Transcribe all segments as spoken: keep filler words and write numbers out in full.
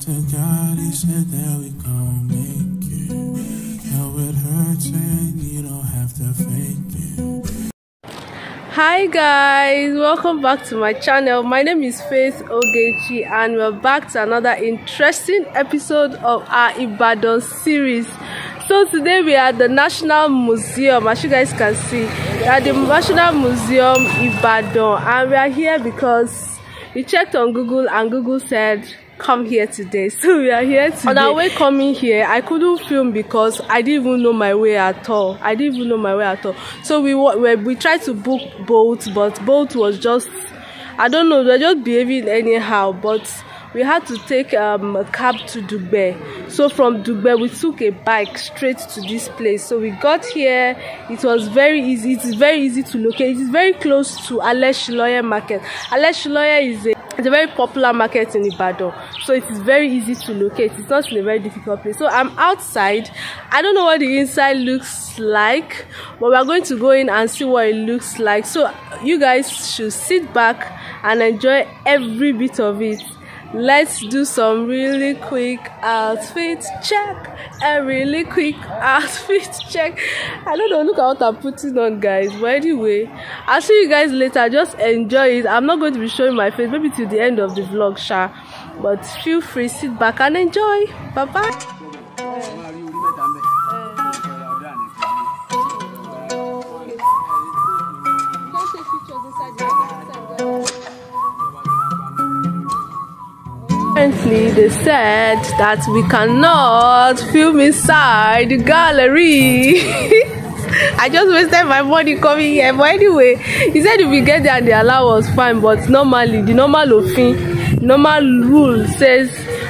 to God, he said that we gon' make it. Now it hurts and you don't have to fake it. Hi guys, welcome back to my channel. My name is Faith Ogechi and we're back to another interesting episode of our Ibadan series. So today we are at the National Museum, as you guys can see. We are at the National Museum Ibadan and we are here because we checked on Google and Google said come here today. So we are here today. On our way coming here, I couldn't film because I didn't even know my way at all. I didn't even know my way at all. So we we, we tried to book Bolt, but Bolt was just, I don't know, they're just behaving anyhow. But we had to take um, a cab to Dugbe. So from Dugbe, we took a bike straight to this place. So we got here. It was very easy. It is very easy to locate. It is very close to Aleshiloye Market. Aleshiloye is a It's a very popular market in Ibadan, so it is very easy to locate. It's not in a very difficult place. So I'm outside. I don't know what the inside looks like, but we're going to go in and see what it looks like. So you guys should sit back and enjoy every bit of it. Let's do some really quick outfit check. A really quick outfit check. I don't know, look at what I'm putting on, guys. But anyway, I'll see you guys later. Just enjoy it. I'm not going to be showing my face, maybe till the end of the vlog, sha. But feel free, sit back and enjoy. Bye bye. Apparently, they said that we cannot film inside the gallery. I just wasted my money coming here. But anyway, he said if we get there and they allow us, fine. But normally, the normal ofin, normal rule says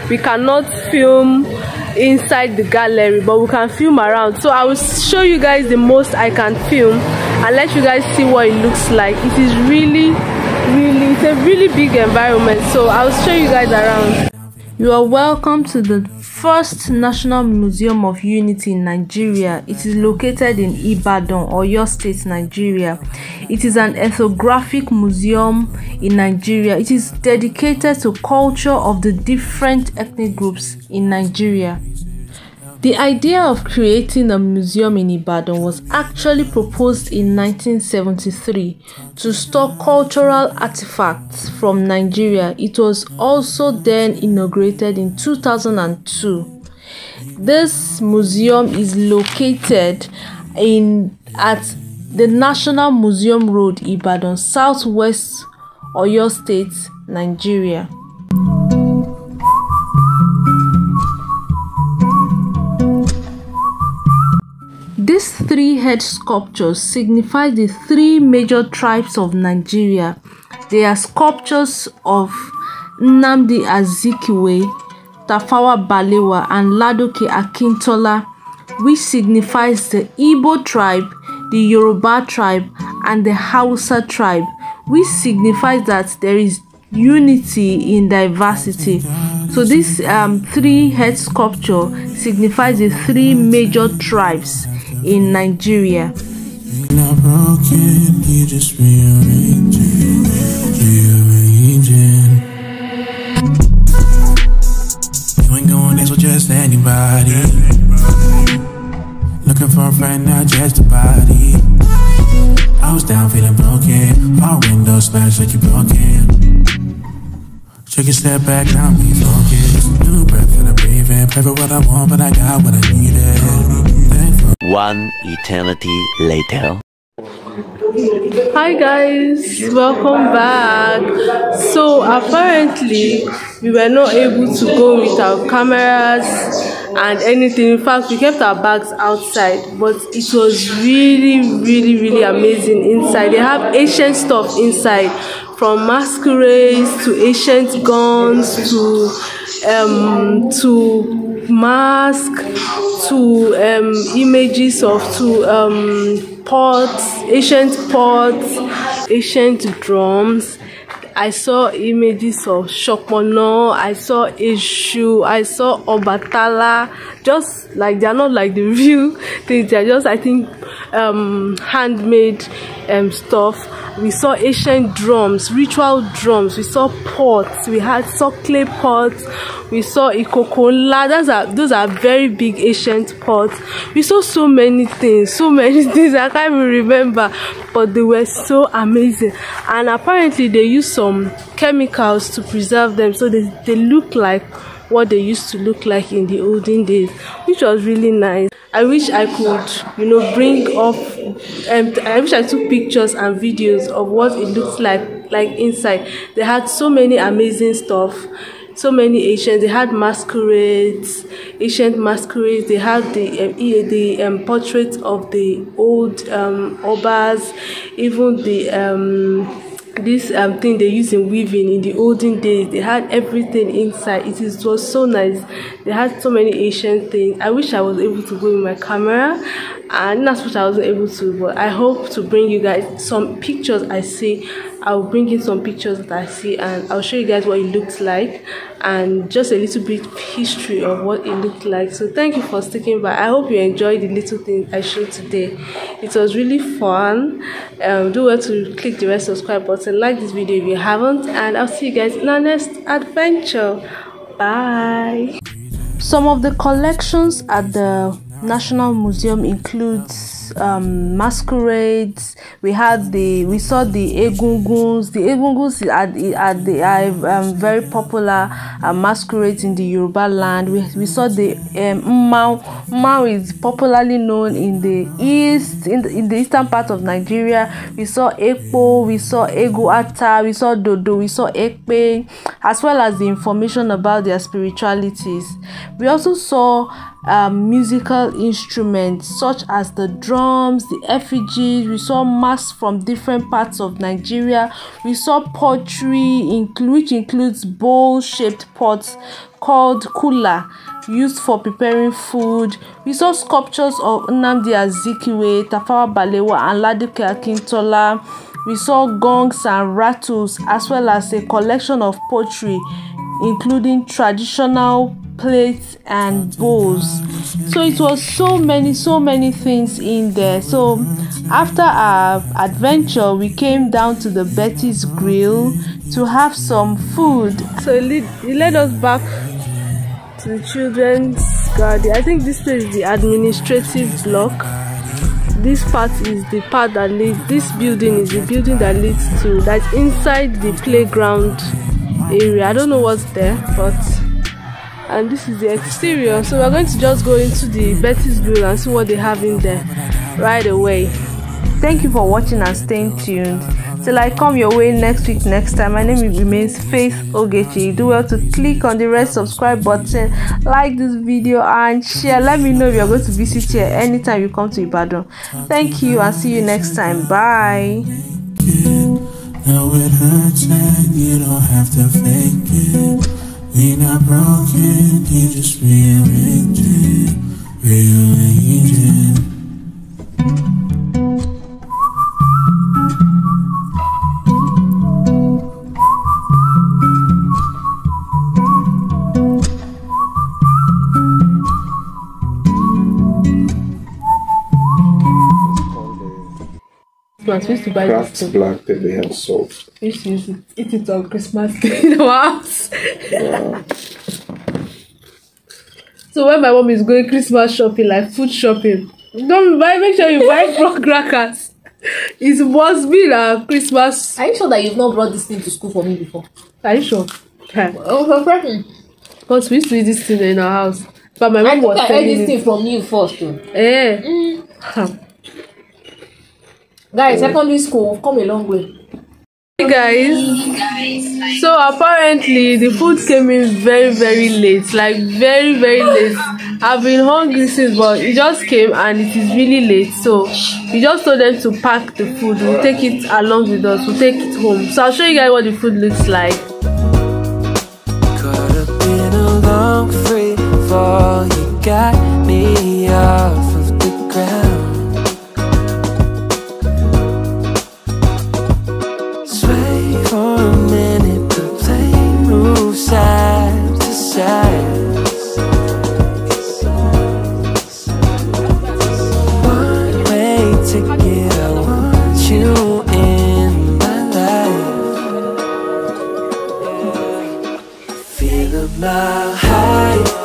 we cannot film inside the gallery, but we can film around. So I will show you guys the most I can film and let you guys see what it looks like. It is really Really, it's a really big environment, so I'll show you guys around. You are welcome to the First National Museum of Unity in Nigeria. It is located in Ibadan, Oyo State, Nigeria. It is an ethnographic museum in Nigeria. It is dedicated to culture of the different ethnic groups in Nigeria. The idea of creating a museum in Ibadan was actually proposed in nineteen seventy-three to store cultural artifacts from Nigeria. It was also then inaugurated in two thousand two. This museum is located in at the National Museum Road, Ibadan, Southwest Oyo State, Nigeria. These three head sculptures signify the three major tribes of Nigeria. They are sculptures of Nnamdi Azikiwe, Tafawa Balewa and Ladoke Akintola, which signifies the Igbo tribe, the Yoruba tribe and the Hausa tribe, which signifies that there is unity in diversity. So this um, three head sculpture signifies the three major tribes in Nigeria. You ain't going this with just anybody. Looking for a friend, not just a body. I was down feeling broken. Our windows smashed like you broke in. Take a step back, now we focus. New breath that I'm breathing. Perfect what I want, but I got what I needed. One eternity later. Hi guys, welcome back. So apparently we were not able to go with our cameras and anything. In fact, we kept our bags outside, but it was really really really amazing inside. They have ancient stuff inside, from masquerades to ancient guns to um to masks to um, images of to um, pots, ancient pots, ancient drums. I saw images of Shopono, I saw Ishu, I saw Obatala. Just like, they are not like the real things. They are just, I think, um, handmade um, stuff. We saw ancient drums, ritual drums. We saw pots. We had saw clay pots. We saw ikoko nla. Those are those are very big ancient pots. We saw so many things, so many things I can't even remember, but they were so amazing. And apparently they used some chemicals to preserve them, so they they look like what they used to look like in the olden days, which was really nice. I wish I could, you know, bring up, um, I wish I took pictures and videos of what it looks like, like inside. They had so many amazing stuff, so many ancient, they had masquerades, ancient masquerades, they had the, um, the um, portraits of the old um, obas, even the, um, this um thing they used in weaving in the olden days. They had everything inside. It is, was so nice. They had so many ancient things. I wish I was able to go with my camera, and that's what I wasn't able to, but I hope to bring you guys some pictures I see. I'll bring in some pictures that I see, and I'll show you guys what it looks like, and just a little bit history of what it looked like. So thank you for sticking by. I hope you enjoyed the little thing I showed today. It was really fun. Um, do well to click the red subscribe button, like this video if you haven't, and I'll see you guys in our next adventure. Bye. Some of the collections at the National Museum includes um, masquerades. We had the, we saw the egunguns. The egunguns are, are, the, are um, very popular uh, masquerades in the Yoruba land. We, we saw the um, mmau. Mmau is popularly known in the east, in the, in the eastern part of Nigeria. We saw ekpo, we saw eguata, we saw dodo, we saw ekpe, as well as the information about their spiritualities. We also saw Um, musical instruments such as the drums, the effigies. We saw masks from different parts of Nigeria. We saw pottery, which includes bowl-shaped pots called kula, used for preparing food. We saw sculptures of Nnamdi Azikiwe, Tafawa Balewa, and Ladoke Akintola. We saw gongs and rattles, as well as a collection of pottery, including traditional plates and bowls. So it was so many so many things in there. So after our adventure, we came down to the Betty's Grill to have some food. So it led, it led us back to the children's garden. I think this is the administrative block. This part is the part that leads, this building is the building that leads to, that's inside the playground area. I don't know what's there, but and this is the exterior. So we're going to just go into the Betty's Grill and see what they have in there right away. Thank you for watching and staying tuned. Till I come your way next week, next time. My name remains Faith Ogechi. Do well to click on the red subscribe button, like this video, and share. Let me know if you're going to visit here anytime you come to Ibadan. Thank you and see you next time. Bye. Now it hurts and you don't have to fake it. We're not broken, he just rearranged it, rearranged it. We're supposed to buy Kraft's this black that they have sold. We should use it, eat it on Christmas Day in our house. Yeah. So when my mom is going Christmas shopping, like food shopping, don't buy, make sure you buy brown crackers. It must be like Christmas. Are you sure that you've not brought this thing to school for me before? Are you sure? Yeah. Oh, for because we used to eat this thing in our house. But my mom I was I heard this thing from you first though. Yeah. Mm. Huh. Guys, secondary school come a long way. Hey guys, so apparently the food came in very very late, like very very late. I've been hungry since, but it just came and it is really late. So we just told them to pack the food. We'll take it along with us. We'll take it home. So I'll show you guys what the food looks like. Could have been a long free fall. You got me off of the ground. take it. I want you in my life. Fill up my heart.